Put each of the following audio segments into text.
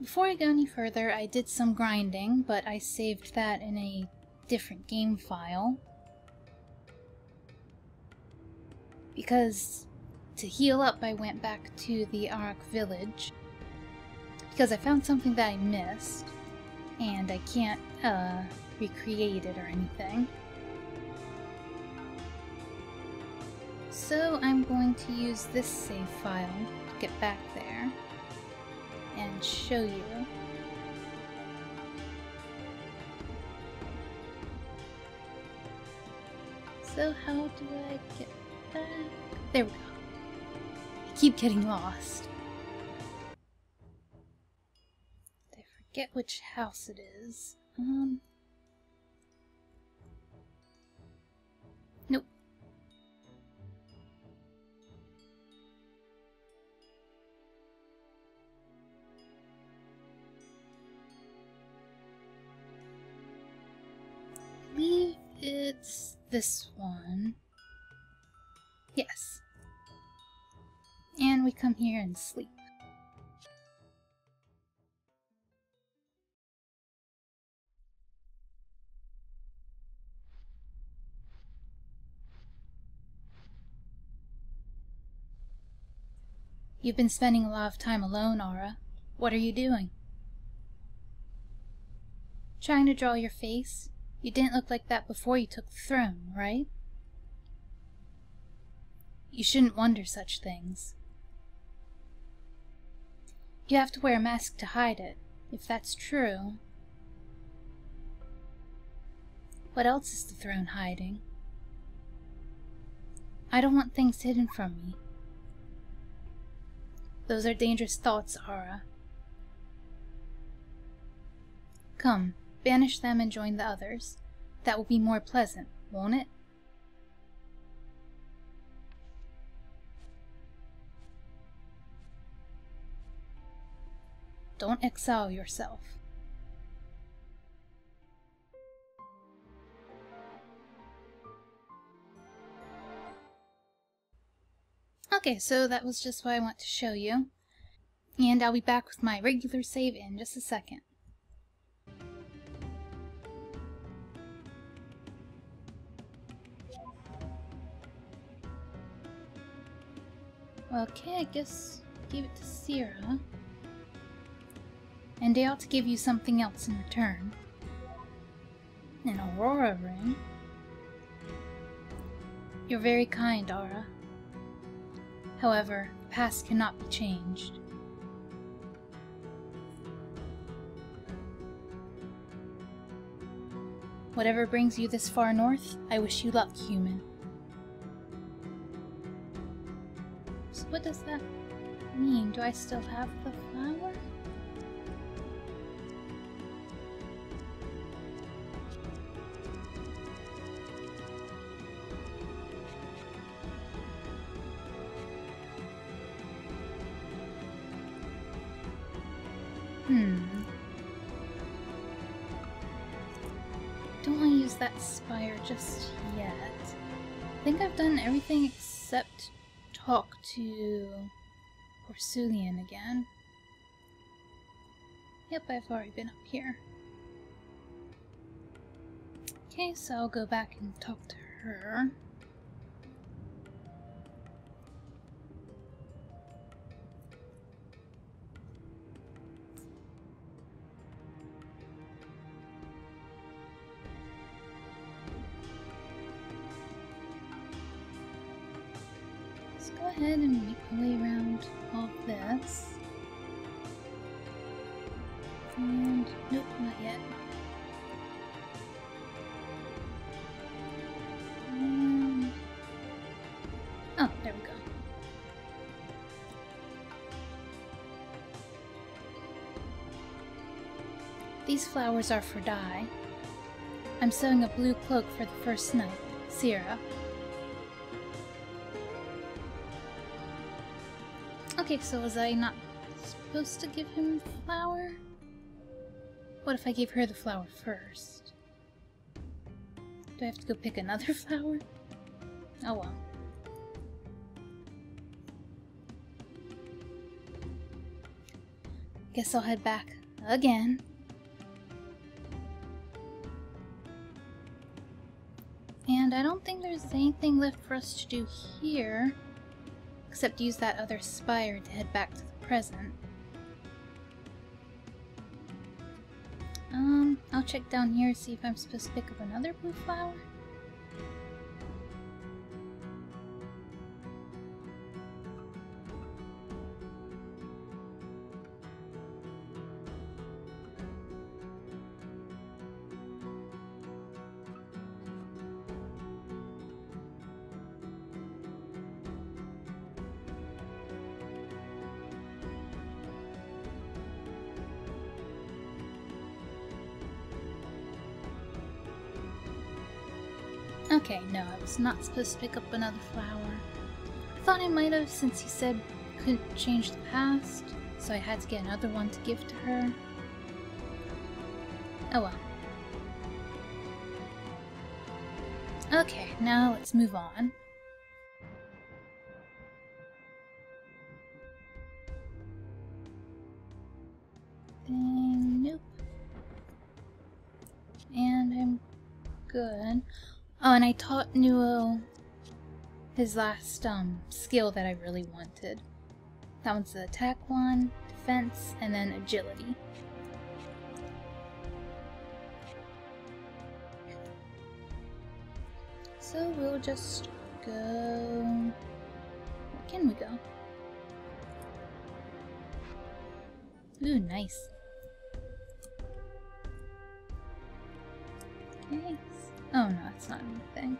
Before I go any further, I did some grinding, but I saved that in a different game file. Because to heal up, I went back to the Arak Village. Because I found something that I missed, and I can't recreate it or anything. So I'm going to use this save file to get back there and show you. So how do I get back? There we go. I keep getting lost. I forget which house it is. Nope. I believe it's this one. Yes. And we come here and sleep. You've been spending a lot of time alone, Aura. What are you doing? Trying to draw your face? You didn't look like that before you took the throne, right? You shouldn't wonder such things. You have to wear a mask to hide it, if that's true. What else is the throne hiding? I don't want things hidden from me. Those are dangerous thoughts, Aura. Come, banish them and join the others. That will be more pleasant, won't it? Don't exile yourself. Okay, so that was just what I want to show you. And I'll be back with my regular save in just a second. Okay, I guess give it to Sira. And they ought to give you something else in return. An Aurora ring. You're very kind, Aura. However, the past cannot be changed. Whatever brings you this far north, I wish you luck, human. So what does that mean? Do I still have the flower? Don't want to use that spire just yet. I think I've done everything except talk to Porsulian again. Yep, I've already been up here. Okay, so I'll go back and talk to her. Go ahead and make my way around all this. And nope, not yet. And oh, there we go. These flowers are for dye. I'm sewing a blue cloak for the first night, Sira. Okay, so was I not supposed to give him the flower? What if I gave her the flower first? Do I have to go pick another flower? Oh well. Guess I'll head back again. And I don't think there's anything left for us to do here, except use that other spire to head back to the present. I'll check down here, see if I'm supposed to pick up another blue flower. Okay, no, I was not supposed to pick up another flower. I thought I might have, since you said you couldn't change the past, so I had to get another one to give to her. Oh well. Okay, now let's move on. Nope. And I'm good. Oh, and I taught Nuo his last skill that I really wanted. That one's the attack one, defense, and then agility. So we'll just go... Where can we go? Ooh, nice. Okay. Oh no, it's not anything.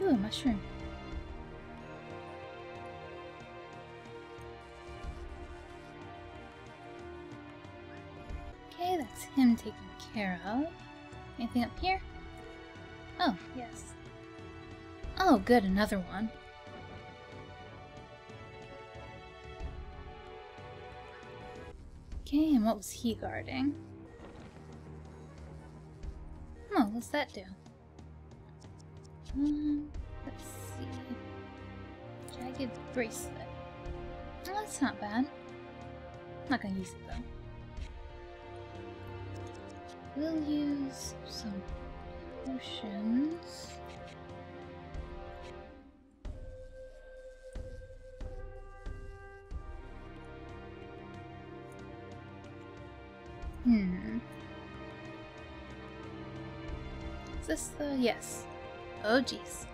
Ooh, a mushroom. Okay, that's him taken care of. Anything up here? Oh, yes. Oh, good, another one. Okay, and what was he guarding? Oh, what's that do? Let's see. Jagged bracelet. Oh, that's not bad. Not gonna use it though. We'll use some potions. This yes. Oh geez.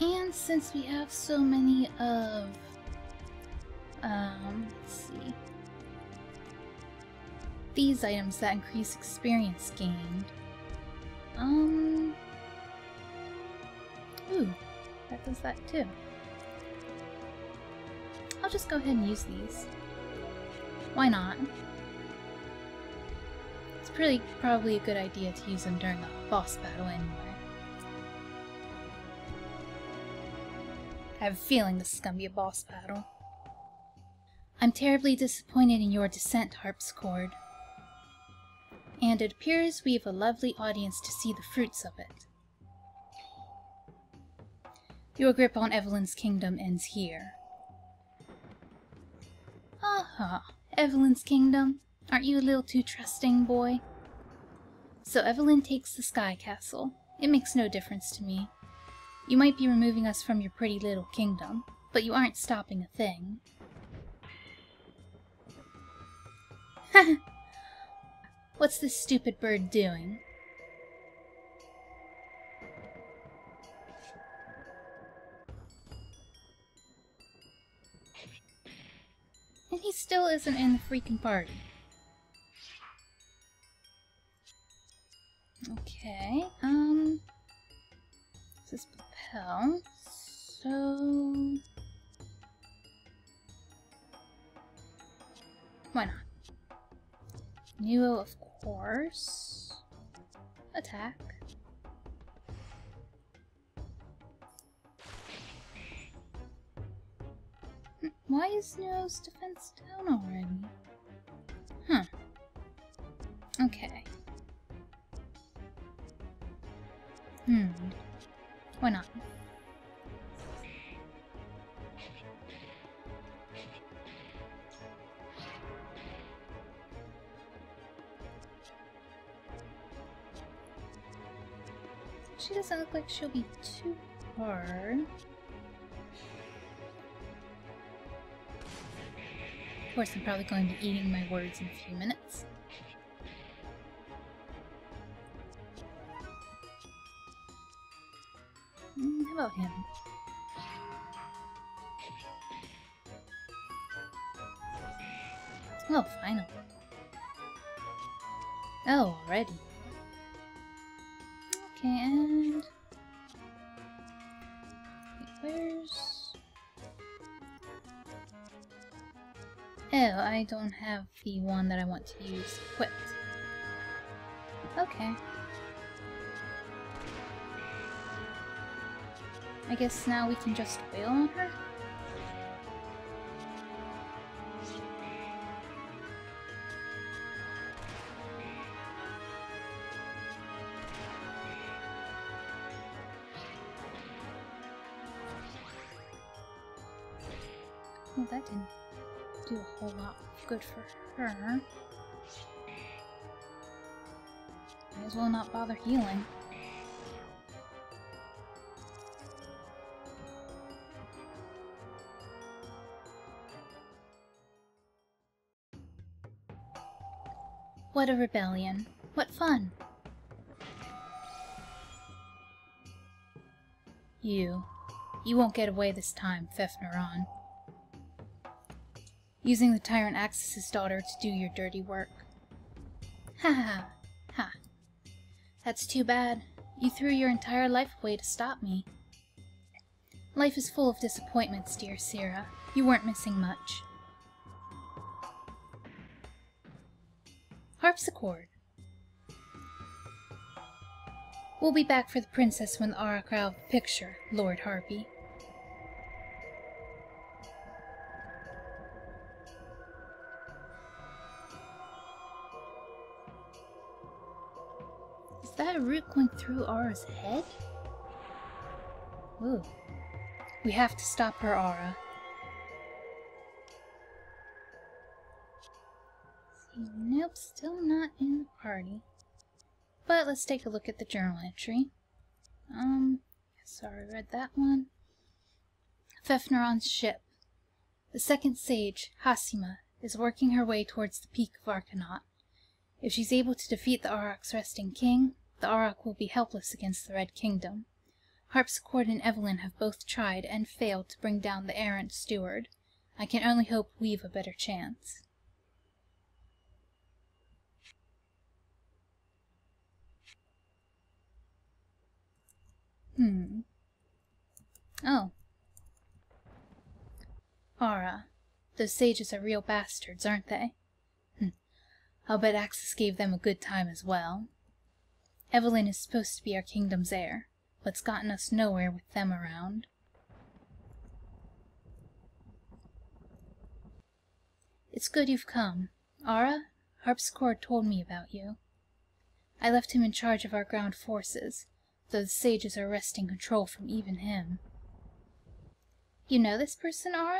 And since we have so many of let's see, these items that increase experience gained. Ooh, that does that too. I'll just go ahead and use these. Why not? It's really probably a good idea to use them during the boss battle anyway. I have a feeling this is gonna be a boss battle. I'm terribly disappointed in your descent, Harpsichord. And it appears we have a lovely audience to see the fruits of it. Your grip on Evelyn's kingdom ends here. Aha, Evelyn's kingdom? Aren't you a little too trusting, boy? So Evelyn takes the Sky Castle. It makes no difference to me. You might be removing us from your pretty little kingdom, but you aren't stopping a thing. Haha! What's this stupid bird doing? And he still isn't in the freaking party. Okay, this is Propel, so... Why not? Nuo, of course. Attack. Why is Nuo's defense down already? Huh. Okay. Why not? She doesn't look like she'll be too hard. Of course, I'm probably going to be eating my words in a few minutes. How about him? Oh, finally. Oh, already. Okay, and... wait, where's... oh, I don't have the one that I want to use equipped. Okay. I guess now we can just wail on her? Well, that didn't do a whole lot of good for her. Might as well not bother healing. What a rebellion. What fun! You won't get away this time, Fefneron. Using the tyrant Axis' daughter to do your dirty work. Ha ha ha. That's too bad. You threw your entire life away to stop me. Life is full of disappointments, dear Sira. You weren't missing much. Harpsichord. We'll be back for the princess when the Arak picture, Lord Harpy. Is that a root going through Aura's head? Ooh. We have to stop her, Aura. Nope, still not in the party. But let's take a look at the journal entry. Sorry, read that one. Fefneron's ship. The second sage, Hasima, is working her way towards the peak of Arkanot. If she's able to defeat the Arak's resting king, the Arak will be helpless against the Red Kingdom. Harpsichord and Evelyn have both tried and failed to bring down the errant steward. I can only hope we've a better chance. Oh. Aura. Those sages are real bastards, aren't they? I'll bet Axis gave them a good time as well. Evelyn is supposed to be our kingdom's heir, but's gotten us nowhere with them around. It's good you've come. Aura, Harpsichord told me about you. I left him in charge of our ground forces, though the sages are wresting control from even him. You know this person, Aura?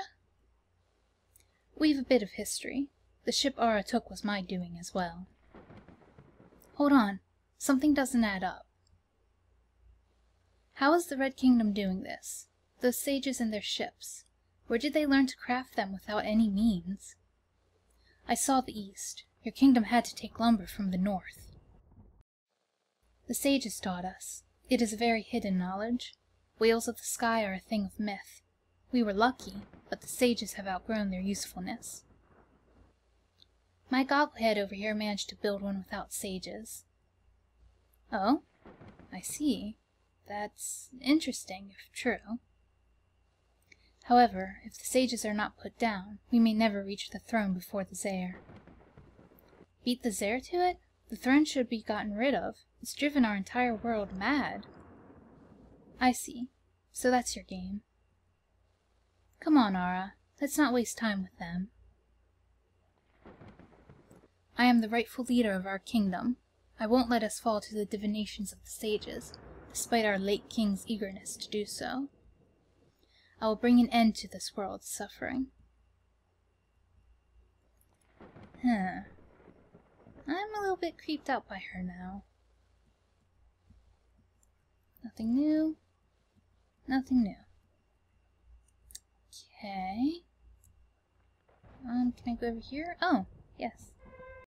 We've a bit of history. The ship Aura took was my doing as well. Hold on. Something doesn't add up. How is the Red Kingdom doing this? Those sages and their ships. Where did they learn to craft them without any means? I saw the east. Your kingdom had to take lumber from the north. The sages taught us. It is a very hidden knowledge. Whales of the sky are a thing of myth. We were lucky, but the sages have outgrown their usefulness. My gobblehead over here managed to build one without sages. Oh, I see. That's interesting, if true. However, if the sages are not put down, we may never reach the throne before the Zare. Beat the Zare to it? The throne should be gotten rid of. It's driven our entire world mad. I see. So that's your game. Come on, Aura. Let's not waste time with them. I am the rightful leader of our kingdom. I won't let us fall to the divinations of the sages, despite our late king's eagerness to do so. I will bring an end to this world's suffering. I'm a little bit creeped out by her now. Nothing new. Nothing new. Okay. Can I go over here? Oh, yes.